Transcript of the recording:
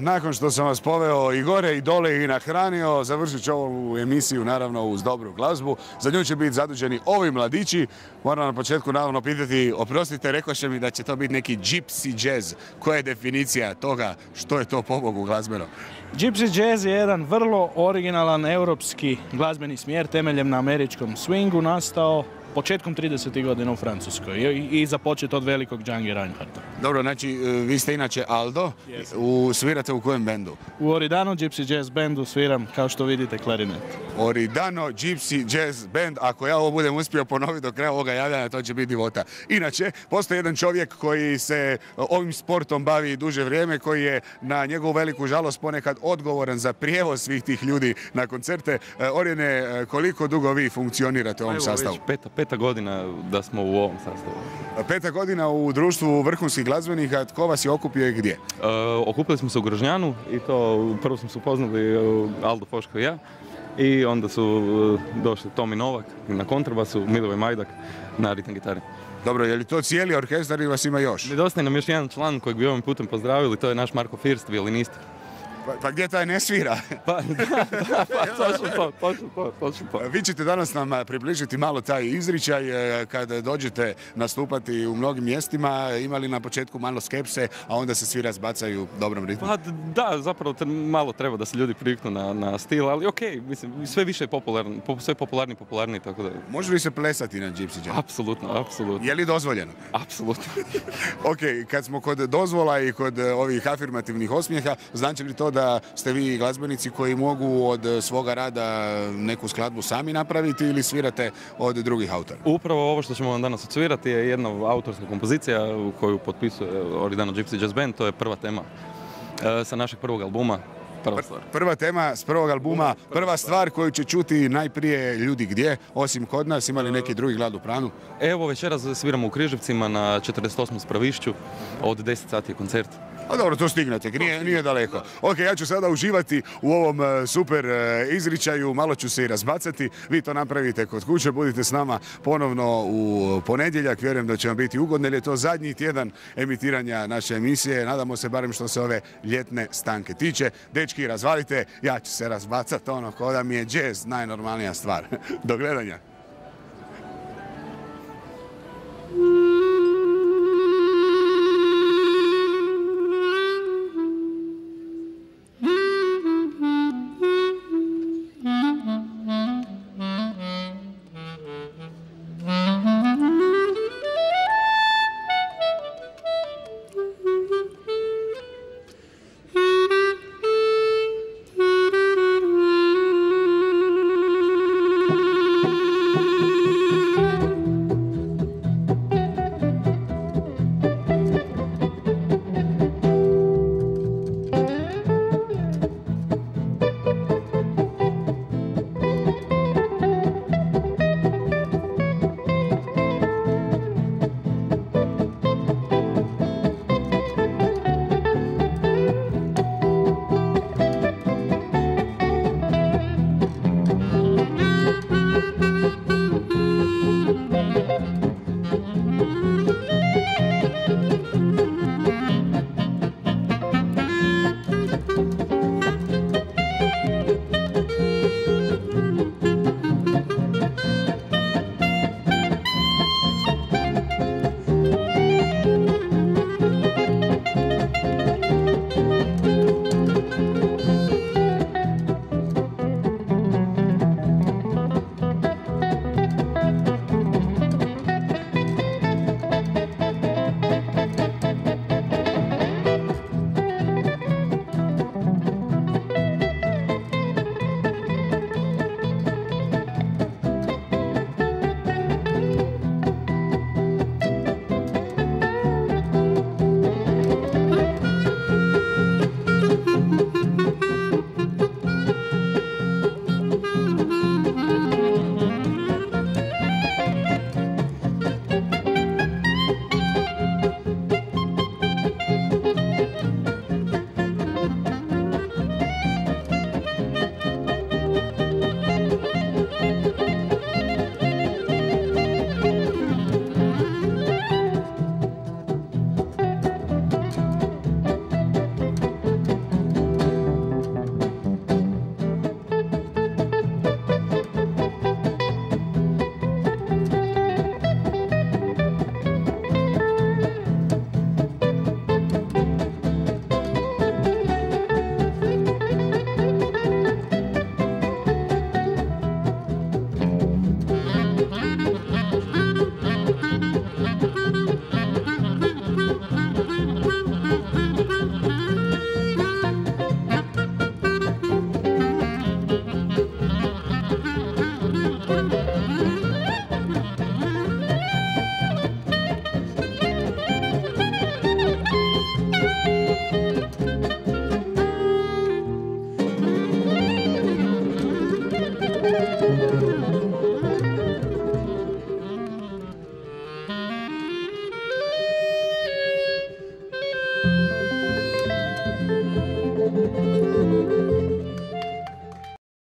Nakon što sam vas poveo i gore i dole i nahranio, završit ću ovu emisiju naravno uz dobru glazbu. Za nju će biti zaduženi ovi mladići. Moram na početku naravno pitati, oprostite, rekoše mi da će to biti neki gypsy jazz. Koja je definicija toga što je to, pobogu, glazbeno? Gypsy jazz je jedan vrlo originalan europski glazbeni smjer temeljem na američkom swingu, nastao početkom 30. godina u Francuskoj i započet od velikog Django Reinhardta. Dobro, znači vi ste inače Aldo, svirate u kojem bendu? U Oridano Gypsy Jazz Bandu sviram, kao što vidite, klarinet. Oridano Gypsy Jazz Band, ako ja ovo budem uspio ponoviti do kraja ovoga javljanja, to će biti divota. Inače, postoji jedan čovjek koji se ovim sportom bavi duže vrijeme, koji je na njegovu veliku žalost ponekad odgovoran za prijevoz svih tih ljudi na koncerte. Orijane, koliko dugo vi funkcionirate u ovom sastavu? Peta godina da smo u ovom sastavu. 5 godina u društvu vrhunskih glazbenika. Tko vas je okupio i gdje? Okupili smo se u Grožnjanu i to prvo smo se upoznali Aldo Foško i ja. I onda su došli Tomi Novak na kontrabasu, Milivoj Majdak na ritam gitari. Dobro, je li to cijeli orkestar i vas ima još? Nedostaje nam još jedan član kojeg bi ovim putem pozdravili, to je naš Marko First, violinist. Pa gdje taj ne svira? Pa točno to. Vi ćete danas nam približiti malo taj izričaj kad dođete nastupati u mnogim mjestima. Imali na početku malo skepse, a onda se svira zbacaju u dobrom ritmu? Pa da, zapravo malo treba da se ljudi priviknu na stil, ali okej, mislim, sve više je popularni, sve popularniji, tako da... Može li se plesati na gypsy jazz? Apsolutno. Je li dozvoljeno? Apsolutno. Okej, kad smo kod dozvola i kod ovih afirmativnih osmijeha, znači li to da ste vi glazbenici koji mogu od svoga rada neku skladbu sami napraviti ili svirate od drugih autora? Upravo ovo što ćemo vam danas odsvirati je jedna autorska kompozicija koju potpisuje Oridano Gypsy Jazz Band. To je prva tema sa našeg prvog albuma. Prva tema s prvog albuma, prva stvar koju će čuti najprije ljudi gdje, osim kod nas, imali neki drugi glad u pranu? Evo, večeras sviramo u Križevcima na 48. Spravišću, od 10 sati je koncert. A dobro, to stignete, nije daleko. Ok, ja ću sada uživati u ovom super izričaju, malo ću se i razbacati. Vi to napravite kod kuće, budite s nama ponovno u ponedjeljak. Vjerujem da će vam biti ugodno, jer je to zadnji tjedan emitiranja naše emisije. Nadamo se, barem što se ove ljetne stanke tiče. Dečki, razvalite, ja ću se razbacati ono, kao da mi je jazz najnormalnija stvar. Do gledanja.